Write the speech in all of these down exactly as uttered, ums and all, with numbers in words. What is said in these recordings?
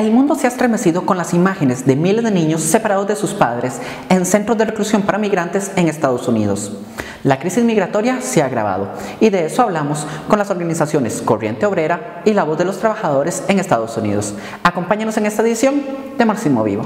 El mundo se ha estremecido con las imágenes de miles de niños separados de sus padres en centros de reclusión para migrantes en Estados Unidos. La crisis migratoria se ha agravado y de eso hablamos con las organizaciones Corriente Obrera y La Voz de los Trabajadores en Estados Unidos. Acompáñanos en esta edición de Marxismo Vivo.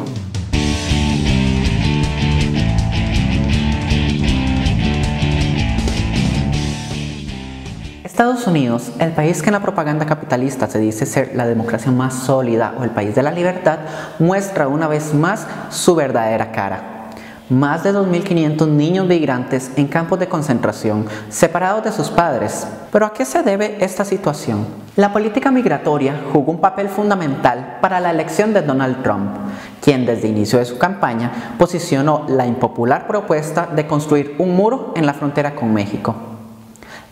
Estados Unidos, el país que en la propaganda capitalista se dice ser la democracia más sólida o el país de la libertad, muestra una vez más su verdadera cara. Más de dos mil quinientos niños migrantes en campos de concentración, separados de sus padres. ¿Pero a qué se debe esta situación? La política migratoria jugó un papel fundamental para la elección de Donald Trump, quien desde el inicio de su campaña posicionó la impopular propuesta de construir un muro en la frontera con México.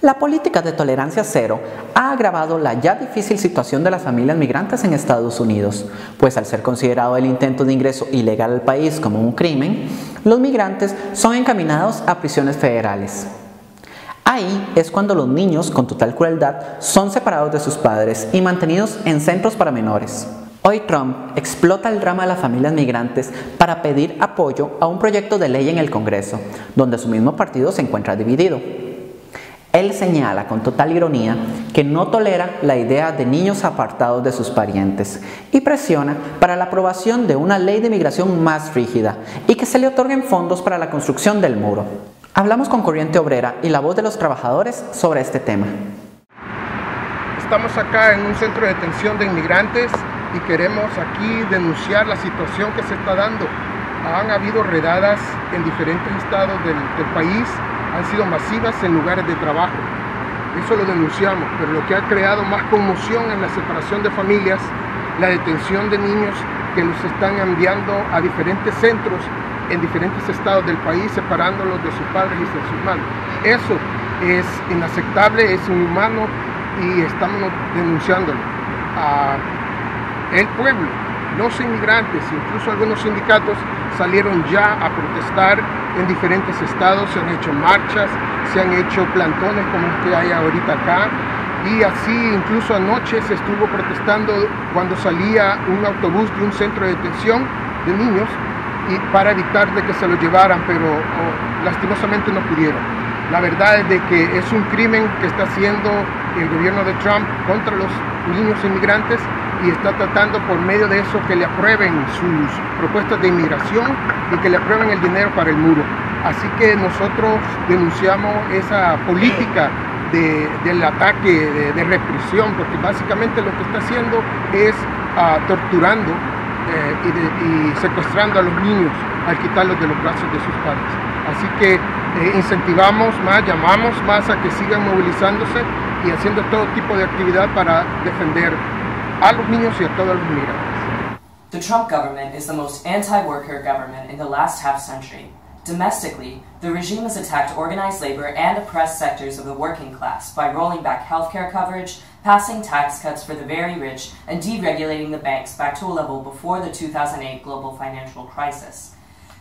La política de tolerancia cero ha agravado la ya difícil situación de las familias migrantes en Estados Unidos, pues al ser considerado el intento de ingreso ilegal al país como un crimen, los migrantes son encaminados a prisiones federales. Ahí es cuando los niños, con total crueldad, son separados de sus padres y mantenidos en centros para menores. Hoy Trump explota el drama de las familias migrantes para pedir apoyo a un proyecto de ley en el Congreso, donde su mismo partido se encuentra dividido. Él señala con total ironía que no tolera la idea de niños apartados de sus parientes y presiona para la aprobación de una ley de migración más rígida y que se le otorguen fondos para la construcción del muro. Hablamos con Corriente Obrera y La Voz de los Trabajadores sobre este tema. Estamos acá en un centro de detención de inmigrantes y queremos aquí denunciar la situación que se está dando. Han habido redadas en diferentes estados del, del país. Han sido masivas en lugares de trabajo. Eso lo denunciamos, pero lo que ha creado más conmoción es la separación de familias, la detención de niños que los están enviando a diferentes centros en diferentes estados del país, separándolos de sus padres y de sus madres. Eso es inaceptable, es inhumano y estamos denunciándolo. A el pueblo, los inmigrantes, incluso algunos sindicatos salieron ya a protestar en diferentes estados, se han hecho marchas, se han hecho plantones como usted hay ahorita acá, y así incluso anoche se estuvo protestando cuando salía un autobús de un centro de detención de niños y para evitar de que se lo llevaran, pero oh, lastimosamente no pudieron. La verdad es de que es un crimen que está haciendo el gobierno de Trump contra los niños inmigrantes y está tratando por medio de eso que le aprueben sus propuestas de inmigración y que le aprueben el dinero para el muro. Así que nosotros denunciamos esa política de, del ataque, de, de represión, porque básicamente lo que está haciendo es uh, torturando eh, y, de, y secuestrando a los niños al quitarlos de los brazos de sus padres. Así que eh, incentivamos más, llamamos más a que sigan movilizándose y haciendo todo tipo de actividad para defender a los niños y a todos los migrantes. The Trump government is the most anti-worker government in the last half century. Domestically, the regime has attacked organized labor and oppressed sectors of the working class by rolling back healthcare coverage, passing tax cuts for the very rich, and deregulating the banks back to a level before the two thousand eight global financial crisis.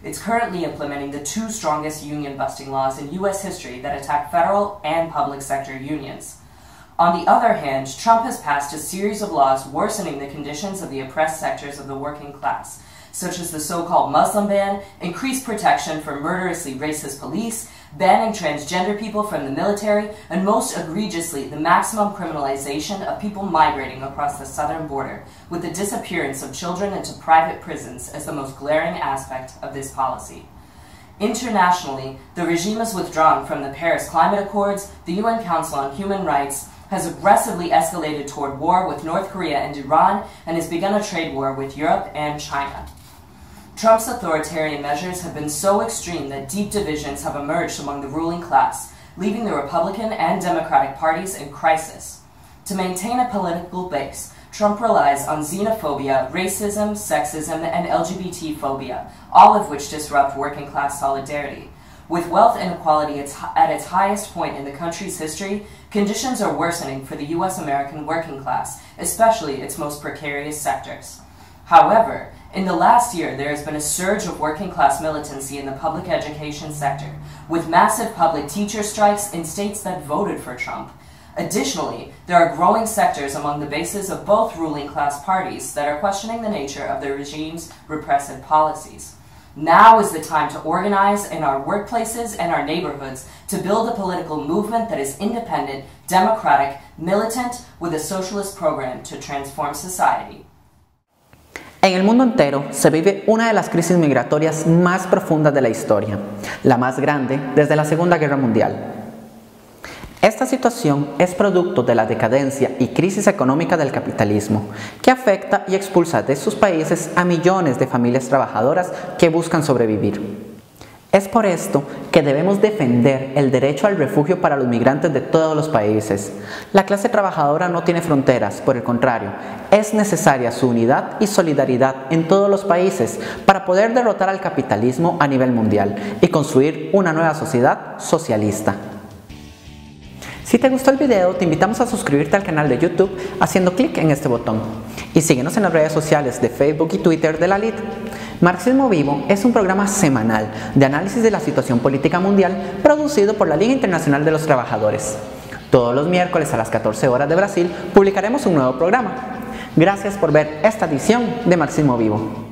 It's currently implementing the two strongest union-busting laws in U S history that attack federal and public sector unions. On the other hand, Trump has passed a series of laws worsening the conditions of the oppressed sectors of the working class, such as the so-called Muslim ban, increased protection for murderously racist police, banning transgender people from the military, and most egregiously, the maximum criminalization of people migrating across the southern border, with the disappearance of children into private prisons as the most glaring aspect of this policy. Internationally, the regime has withdrawn from the Paris Climate Accords, the U N Council on Human Rights, has aggressively escalated toward war with North Korea and Iran, and has begun a trade war with Europe and China. Trump's authoritarian measures have been so extreme that deep divisions have emerged among the ruling class, leaving the Republican and Democratic parties in crisis. To maintain a political base, Trump relies on xenophobia, racism, sexism, and L G B T phobia, all of which disrupt working-class solidarity. With wealth inequality at its highest point in the country's history, conditions are worsening for the U S American working class, especially its most precarious sectors. However, in the last year, there has been a surge of working-class militancy in the public education sector, with massive public teacher strikes in states that voted for Trump. Additionally, there are growing sectors among the bases of both ruling class parties that are questioning the nature of their regime's repressive policies. Now is the time to organize in our workplaces and our neighborhoods to build a political movement that is independent, democratic, militant, with a socialist program to transform society. En el mundo entero se vive una de las crisis migratorias más profundas de la historia, la más grande desde la Segunda Guerra Mundial. Esta situación es producto de la decadencia y crisis económica del capitalismo, que afecta y expulsa de sus países a millones de familias trabajadoras que buscan sobrevivir. Es por esto que debemos defender el derecho al refugio para los migrantes de todos los países. La clase trabajadora no tiene fronteras, por el contrario, es necesaria su unidad y solidaridad en todos los países para poder derrotar al capitalismo a nivel mundial y construir una nueva sociedad socialista. Si te gustó el video, te invitamos a suscribirte al canal de YouTube haciendo clic en este botón. Y síguenos en las redes sociales de Facebook y Twitter de la L I T. Marxismo Vivo es un programa semanal de análisis de la situación política mundial producido por la Liga Internacional de los Trabajadores. Todos los miércoles a las catorce horas de Brasil publicaremos un nuevo programa. Gracias por ver esta edición de Marxismo Vivo.